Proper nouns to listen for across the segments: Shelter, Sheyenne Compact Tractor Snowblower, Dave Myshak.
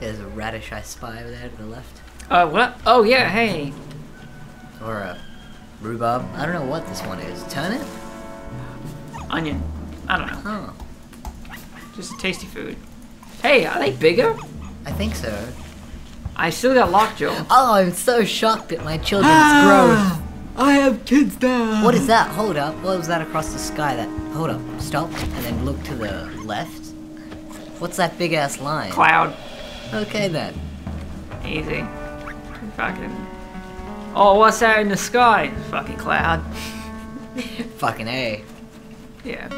There's a radish I spy over there to the left. What? Oh, yeah, hey. Or a rhubarb. I don't know what this one is. Turnip? Onion. I don't know. Huh. Just a tasty food. Hey, are they bigger? I think so. I still got lockjaw. Oh, I'm so shocked at my children's growth. I have kids now. What is that? Hold up. What was that across the sky? That. Hold up. Stop. And then look to the left. What's that big ass line? Cloud. Okay then. Easy. Fucking. Oh, what's that in the sky? Fucking cloud. Fucking A. Yeah.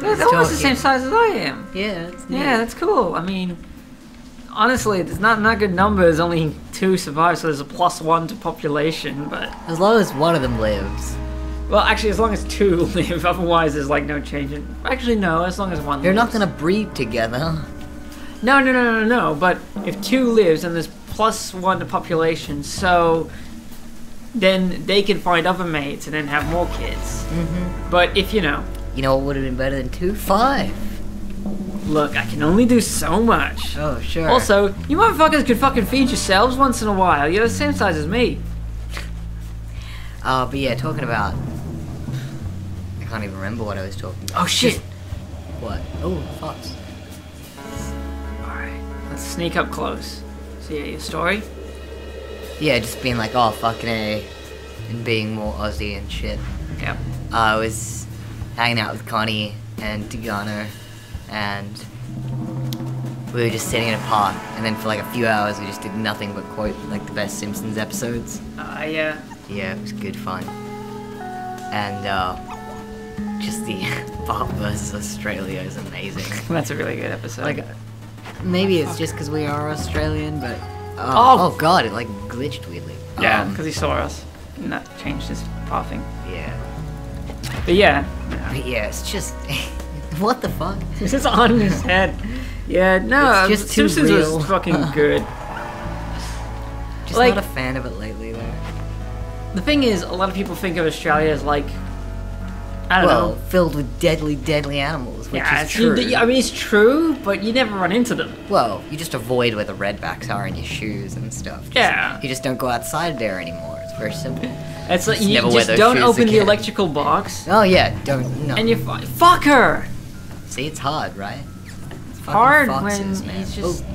That's almost the same size as I am. Yeah. That's neat. Yeah, that's cool. I mean, honestly, it's not good numbers. Only two survive, so there's a +1 to population. But as long as one of them lives. Well, actually, as long as two live. Otherwise, there's like no change in. Actually, no. As long as one. They're not gonna breed together. No, no, no, no, no. But if two lives, and there's +1 to population, so then they can find other mates and then have more kids. Mm-hmm. But if you know. You know what would have been better than 2? 5. Look, I can only do so much. Oh, sure. Also, you motherfuckers could fucking feed yourselves once in a while. You're the same size as me. But yeah, talking about... I can't even remember what I was talking about. Oh, shit! What? Oh, fox. Alright, let's sneak up close. So yeah, your story? Yeah, just being like, oh, fucking A. And being more Aussie and shit. Yep. I was... hanging out with Connie and Tigano, and we were just sitting in a park, and then for like a few hours we just did nothing but quote like the best Simpsons episodes. Yeah. Yeah, it was good fun. And just the Bob vs. Australia is amazing. That's a really good episode. Like, maybe it's just because we are Australian, but oh god, it like glitched weirdly. Yeah, because he saw us, and that changed his pathing. Yeah. But yeah. But yeah, it's just... what the fuck? It's just on his head. Yeah, no, it's just Simpsons was fucking good. Just like, not a fan of it lately, though. The thing is, a lot of people think of Australia as like... I don't know. Filled with deadly, deadly animals, which is true. I mean, it's true, but you never run into them. Well, you just avoid where the redbacks are in your shoes and stuff. Just, yeah. You just don't go outside there anymore. It's very simple. It's like, you just don't open the electrical box. Oh yeah, don't, no. And you're fine. Fuck her! See, it's hard, right? It's hard foxes, when man. He's just... Oh.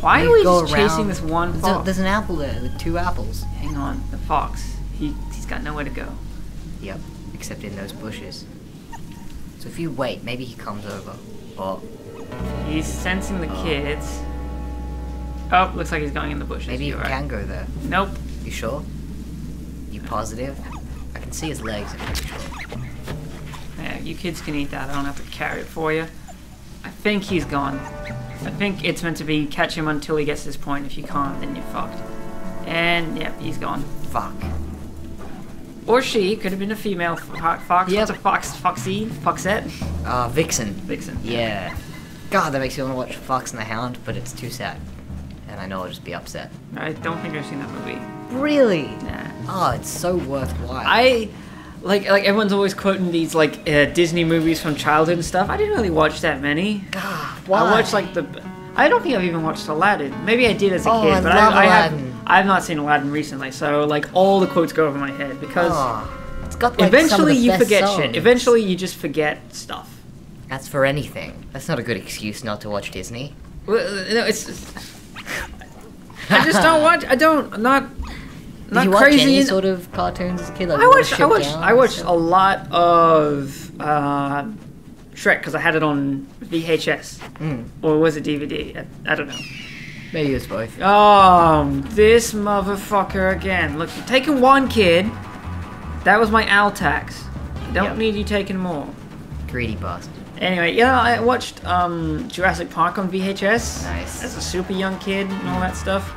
Why are we just chasing this one fox? There's an apple there, with 2 apples. Hang on, the fox. He's got nowhere to go. Yep, except in those bushes. So if you wait, maybe he comes over. Or... he's sensing the kids. Oh, looks like he's going in the bushes. Maybe you can go there. Nope. You sure? You positive? I can see his legs, I'm pretty sure. Yeah, you kids can eat that. I don't have to carry it for you. I think he's gone. I think it's meant to be catch him until he gets to this point. If you can't, then you're fucked. And, yeah, he's gone. Fuck. Or she. Could have been a female fox. Yep. What's a fox? Foxy? Foxette? Vixen. Vixen. Yeah. God, that makes me want to watch Fox and the Hound, but it's too sad. And I know I'll just be upset. I don't think I've seen that movie. Really? Nah. Oh, it's so worthwhile. I, like everyone's always quoting these, like, Disney movies from childhood and stuff. I didn't really watch that many. Why? I watched, like, the... I don't think I've even watched Aladdin. Maybe I did as a kid, but I've not seen Aladdin recently, so, like, all the quotes go over my head, because... oh, it's got, like, eventually you forget shit. Eventually you just forget stuff. That's for anything. That's not a good excuse not to watch Disney. Well, no, it's... I just don't watch... I don't... Did you watch any sort of cartoons as a kid? Like I watched a lot of Shrek because I had it on VHS. Mm. Or was it DVD? I don't know. Maybe it was both. Oh, this motherfucker again. Look, you're taking one kid. That was my owl tax. I don't need you taking more. Greedy bastard. Anyway, yeah, I watched Jurassic Park on VHS. Nice. As a super young kid and all that stuff.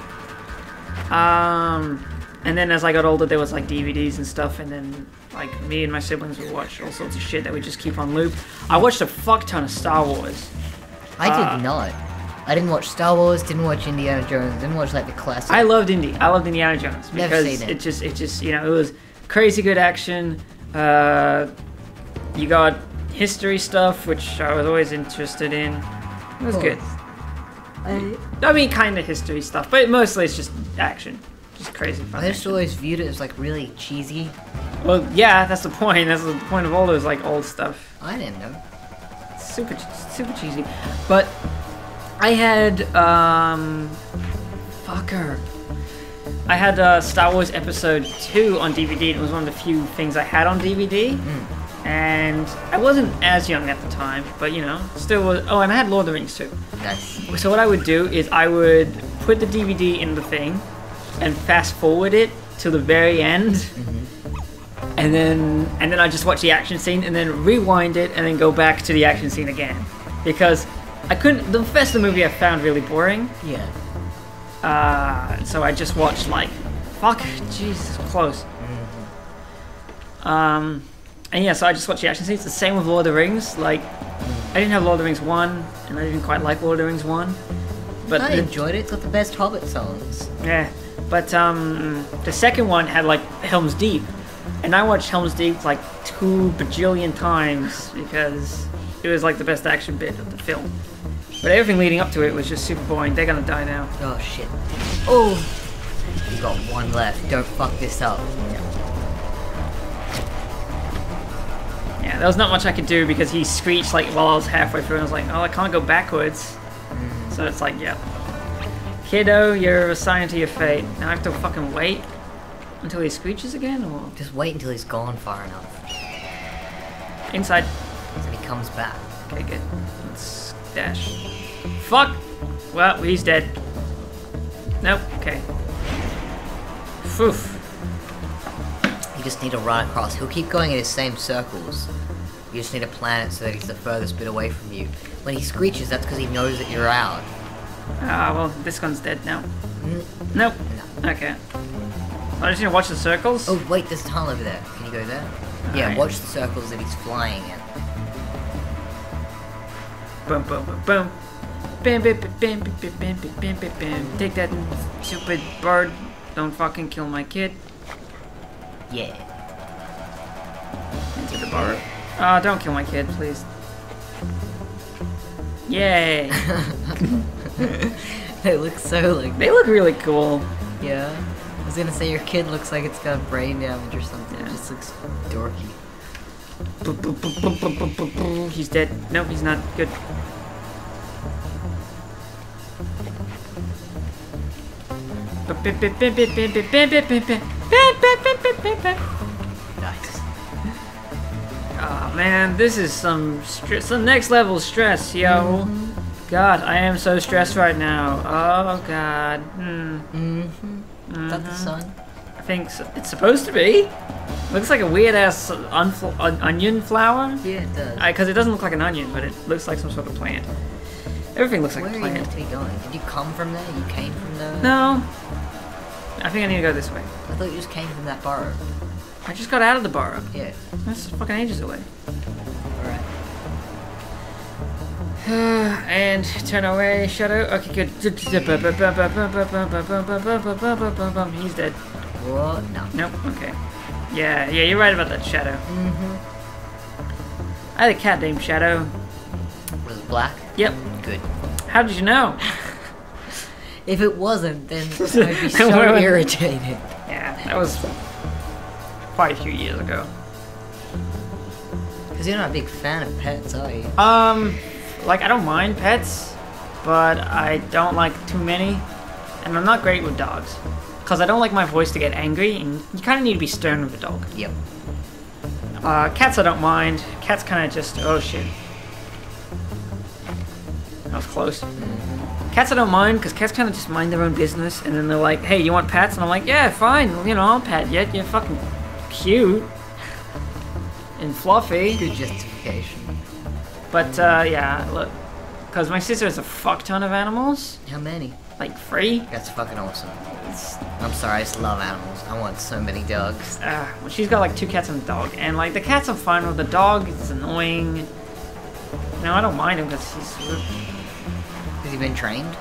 And then as I got older, there was like DVDs and stuff, and then like me and my siblings would watch all sorts of shit that we just keep on loop. I watched a fuck ton of Star Wars. I did not. I didn't watch Star Wars, didn't watch Indiana Jones, didn't watch like the classics. I loved Indiana Jones because it just you know, it was crazy good action. You got history stuff, which I was always interested in. It was good. I mean, kind of history stuff, but mostly it's just action. Just crazy fun. I just always viewed it as like really cheesy. Well, yeah, that's the point. That's the point of all those like old stuff. I didn't know. Super cheesy. But I had Star Wars Episode 2 on DVD, and it was one of the few things I had on DVD. Mm. And I wasn't as young at the time, but you know, still was. Oh, and I had Lord of the Rings too. Nice. So what I would do is I would put the DVD in the thing and fast forward it to the very end. Mm-hmm. And then I just watch the action scene and then rewind it and then go back to the action scene again. Because I couldn't, the rest of the movie I found really boring. Yeah. So I just watched like, fuck, Jesus, close. Mm-hmm. And yeah, so I just watched the action scenes. The same with Lord of the Rings. Like, I didn't have Lord of the Rings 1, and I didn't quite like Lord of the Rings 1. But I enjoyed it. It's got the best Hobbit songs. Yeah, but the second one had like Helm's Deep, and I watched Helm's Deep like 2 bajillion times because it was like the best action bit of the film. But everything leading up to it was just super boring. They're gonna die now. Oh shit. Oh! You got one left. Don't fuck this up. Yeah, there was not much I could do because he screeched like while I was halfway through, and I was like, oh, I can't go backwards. Mm. So it's like, yeah. Kiddo, you're assigned to your fate. Now I have to fucking wait until he screeches again, or? Just wait until he's gone far enough. Inside. So he comes back. Okay, good. Let's dash. Fuck! Well, he's dead. Nope, okay. Phew. You just need to run across. He'll keep going in his same circles. You just need to plan it so that he's the furthest bit away from you. When he screeches, that's because he knows that you're out. Ah, well, this one's dead now. Mm. Nope. No. Okay. I just need to watch the circles. Oh, wait, there's a tunnel over there. Can you go there? All right. Watch the circles that he's flying in. Boom, boom, boom, boom. Bam, bam, bam, bam, bam, bam, bam, bam, bam. Take that, stupid bird. Don't fucking kill my kid. Yeah. Into the bird. Oh, don't kill my kid, please. Yay. They look so like... They look really cool. Yeah. I was gonna say your kid looks like it's got brain damage or something. Yeah. It just looks dorky. He's dead. No, he's not. Good. Nice. Oh man, this is some next level stress, yo. Mm-hmm. God, I am so stressed right now. Oh god. Mm. Mm-hmm. Is that the sun? I think so. It's supposed to be. Looks like a weird ass onion flower. Yeah, it does. Because it doesn't look like an onion, but it looks like some sort of plant. Everything looks like a plant. Where are you meant to be going? Did you come from there? You came from there? No. I think I need to go this way. I thought you just came from that burrow. I just got out of the burrow. Yeah. That's fucking ages away. Alright. And turn away, shadow. Okay, good. He's dead. What? No. Nope. Okay. Yeah, you're right about that shadow. Mm-hmm. I had a cat named Shadow. Was it black? Yep. Good. How did you know? If it wasn't, then I'd be so irritated. Yeah, that was quite a few years ago. Because you're not a big fan of pets, are you? Like, I don't mind pets, but I don't like too many. And I'm not great with dogs. Because I don't like my voice to get angry, and you kind of need to be stern with a dog. Yep. Cats I don't mind. Cats kind of just, oh shit. That was close. Mm-hmm. Cats I don't mind, because cats kind of just mind their own business, and then they're like, hey, you want pats? And I'm like, yeah, fine, you know, I'll pat you. You're fucking cute. And fluffy. Good justification. But, yeah, look. Because my sister has a fuck ton of animals. How many? Like 3. That's fucking awesome. I'm sorry, I just love animals. I want so many dogs. Well, she's got like 2 cats and a dog, and like the cats are fine with the dog. It's annoying. No, I don't mind him because he's. Has he been trained?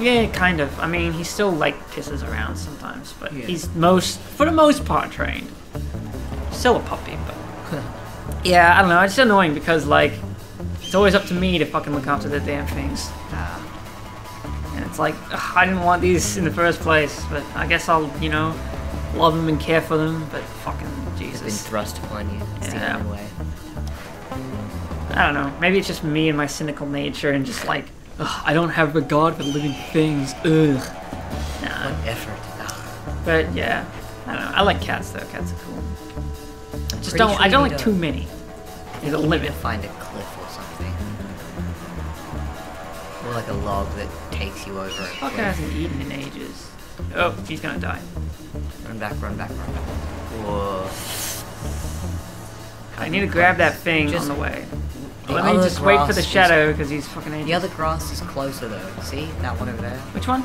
Yeah, kind of. I mean, he still like pisses around sometimes, but yeah. He's for the most part trained. Still a puppy, but yeah, I don't know. It's annoying because like it's always up to me to fucking look after the damn things. And it's like, ugh, I didn't want these in the first place, but I guess I'll, you know, love them and care for them, but fucking Jesus. It's been thrust upon you. It's the only way. I don't know, maybe it's just me and my cynical nature and just like, ugh, I don't have regard for living things, ugh. Nah. What effort. Ugh. But yeah, I don't know, I like cats though, cats are cool. I don't like too many. There's a limit. To find a cliff or something. Or like a log that takes you over. This fucker hasn't eaten in ages. Oh, he's gonna die. Run back, run back, run back. Whoa. I need to grab that thing just on the way. Let me just wait for the shadow because he's fucking ages. The other grass is closer though. See? That one over there. Which one?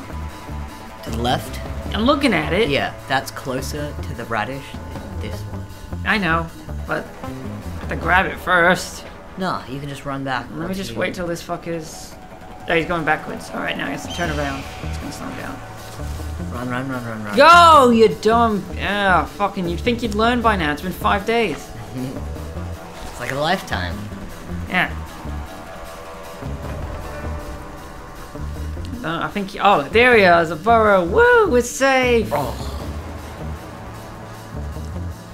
To the left. I'm looking at it. Yeah, that's closer to the radish than this one. I know, but I have to grab it first. Nah, you can just run back. Let me just wait till this fucker's... Oh, he's going backwards. Alright, now he has to turn around. It's gonna slow down. Run, run, run, run, run. Go, you dumb... Yeah, fucking... You'd think you'd learn by now. It's been 5 days. It's like a lifetime. Yeah. I think... Oh, there he is. A burrow. Woo! It's safe! Oh.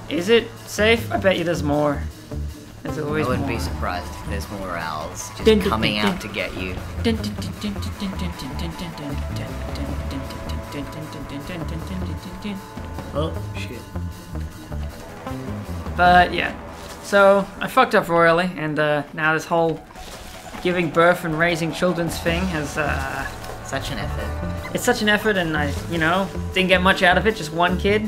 Is it safe? I bet you there's more. There's always more. I wouldn't be surprised if there's more owls just coming out to get you. Oh, shit. But, yeah. So, I fucked up royally, and now this whole giving birth and raising children's thing has, such an effort. It's such an effort, and I, you know, didn't get much out of it, just one kid.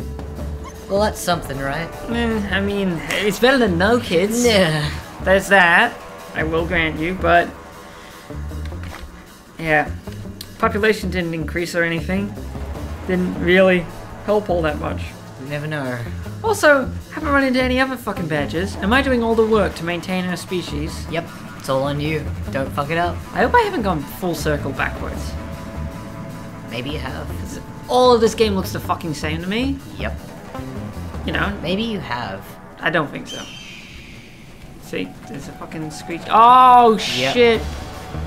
Well, that's something, right? I mean, it's better than no kids. Yeah. There's that, I will grant you, but... Yeah. Population didn't increase or anything. Didn't really help all that much. You never know. Also, haven't run into any other fucking badgers. Am I doing all the work to maintain our species? Yep. It's all on you. Don't fuck it up. I hope I haven't gone full circle backwards. Maybe you have. All of this game looks the fucking same to me. Yep. You know? Maybe you have. I don't think so. See? There's a fucking screech. Oh, shit!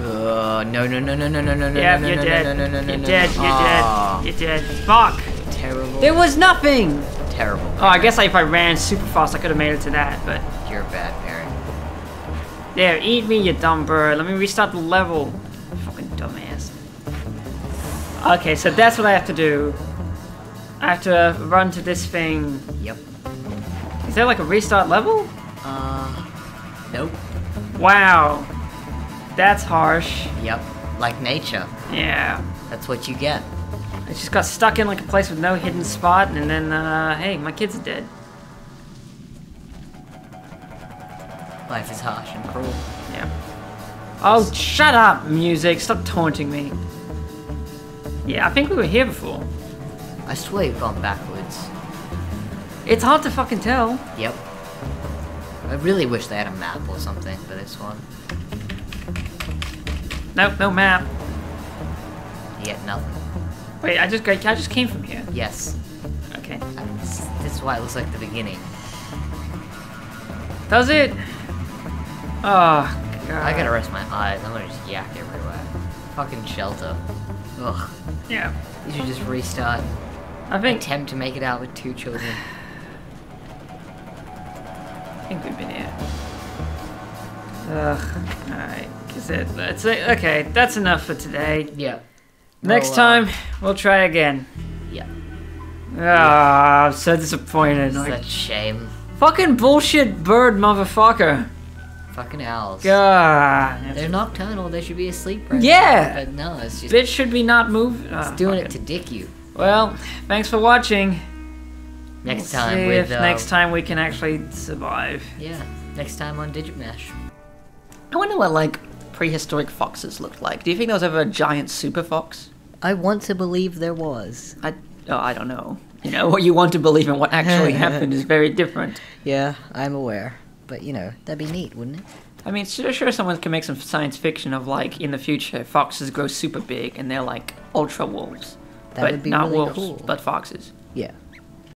No, no, no, no, no, no, no, no, yeah, no, you're dead. No, no, no, no, you're dead. You're dead. You're dead. Fuck! Terrible. There was nothing! Terrible. Parent. Oh, I guess if I ran super fast, I could have made it to that, but... You're a bad parent. There, eat me, you dumb bird. Let me restart the level. Fucking dumbass. Okay, so that's what I have to do. I have to run to this thing. Yep. Is there like a restart level? Nope. Wow. That's harsh. Yep. Like nature. Yeah. That's what you get. I just got stuck in like a place with no hidden spot and then, hey, my kids are dead. Life is harsh and cruel. Yeah. Oh, shut up, music. Stop taunting me. Yeah, I think we were here before. I swear you've gone backwards. It's hard to fucking tell. Yep. I really wish they had a map or something for this one. Nope, no map. You get nothing. Wait, I just came from here. Yes. Okay. This is why it looks like the beginning. Does it? Oh, God. I gotta rest my eyes. I'm gonna just yak everywhere. Fucking shelter. Ugh. Yeah. You should just restart. I think attempt to make it out with two children. I think we've been here. Ugh. Alright. That's it. Okay, that's enough for today. Yeah. Next time, we'll try again. Yeah. Ah, I'm so disappointed. Such like, shame. Fucking bullshit bird motherfucker. Fucking owls. God. They're nocturnal, they should be asleep right now. Yeah! But no, it's just... It should be not moving. It's doing it to dick you. Well, thanks for watching. Next time see if next time we can actually survive. Yeah, next time on Digit Mash. I wonder what, like, prehistoric foxes looked like. Do you think there was ever a giant super fox? I want to believe there was. I don't know. You know, what you want to believe and what actually happened is very different. Yeah, I'm aware. But, you know, that'd be neat, wouldn't it? I mean, sure someone can make some science fiction of, like, in the future, foxes grow super big and they're, like, ultra wolves. That would be really cool. But not wolves, but foxes. Yeah.